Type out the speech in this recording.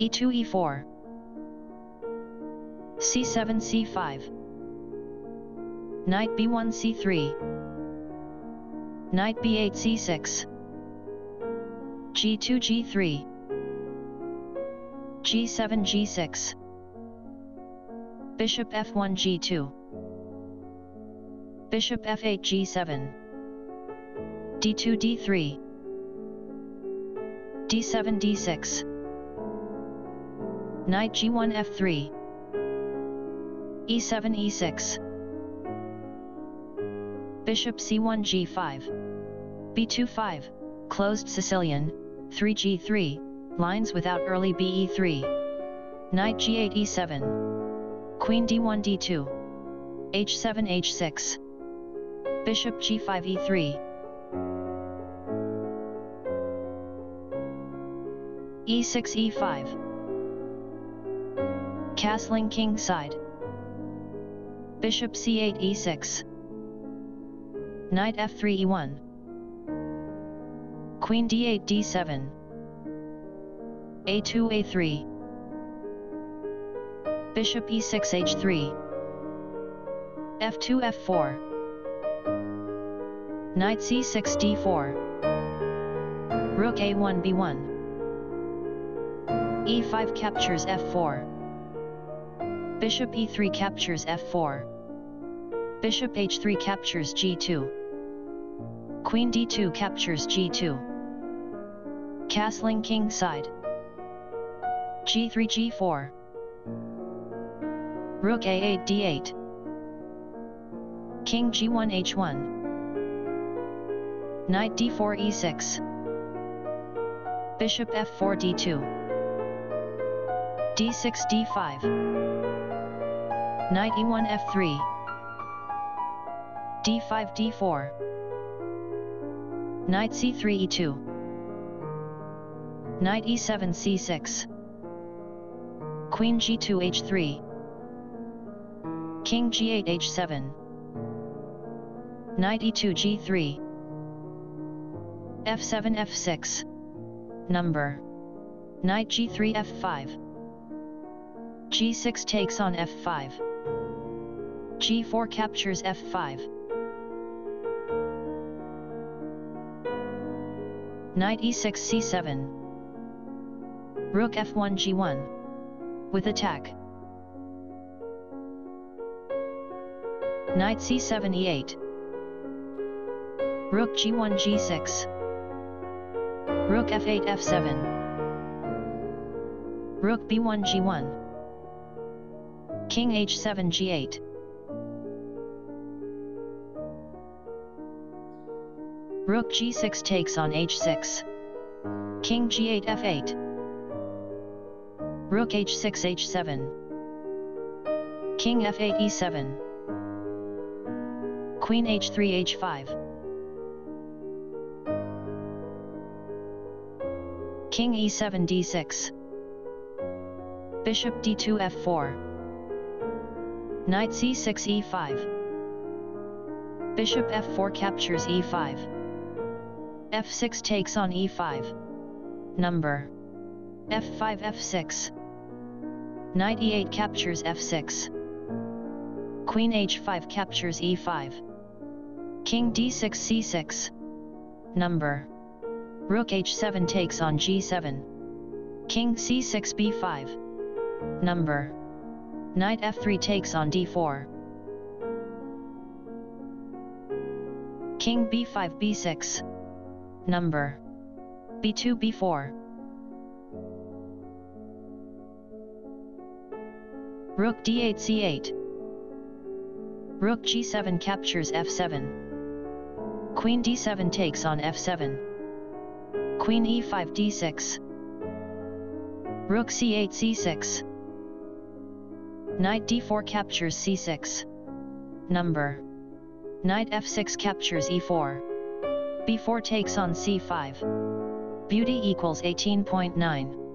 e2 e4 c7 c5 knight b1 c3 knight b8 c6 g2 g3 g7 g6 bishop f1 g2 bishop f8 g7 d2 d3 d7 d6 knight g1 f3 e7 e6 bishop c1 g5 b2 5 closed Sicilian 3 g3 lines without early b e3 knight g8 e7 queen d1 d2 h7 h6 bishop g5 e3 e6 e5 castling king side bishop c8 e6 knight f3 e1 queen d8 d7 a2 a3 bishop e6 h3 f2 f4 knight c6 d4 rook a1 b1 e5 captures f4 bishop e3 captures f4 bishop h3 captures g2 queen d2 captures g2 castling king side g3 g4 rook a8 d8 king g1 h1 knight d4 e6 bishop f4 d2 d6 d5 knight e1 f3 d5 d4 knight c3 e2 knight e7 c6 queen g2 h3 king g8 h7 knight e2 g3 f7 f6 number knight g3 f5 g6 takes on f5 G4 captures f5 Knight e6 c7 Rook f1 g1 with attack Knight c7 e8 Rook g1 g6 Rook f8 f7 Rook b1 g1 King h7 g8 Rook g6 takes on h6 King g8 f8 Rook h6 h7 King f8 e7 Queen h3 h5 King e7 d6 Bishop d2 f4 Knight c6 e5 Bishop f4 captures e5 f6 takes on e5 number f5 f6 knight e8 captures f6 queen h5 captures e5 king d6 c6 number rook h7 takes on g7 king c6 b5 number knight f3 takes on d4 king b5 b6 number b2 b4 rook d8 c8 rook g7 captures f7 queen d7 takes on f7 queen e5 d6 rook c8 c6 knight d4 captures c6 number knight f6 captures e4 b4 takes on c5. Beauty equals 18.9.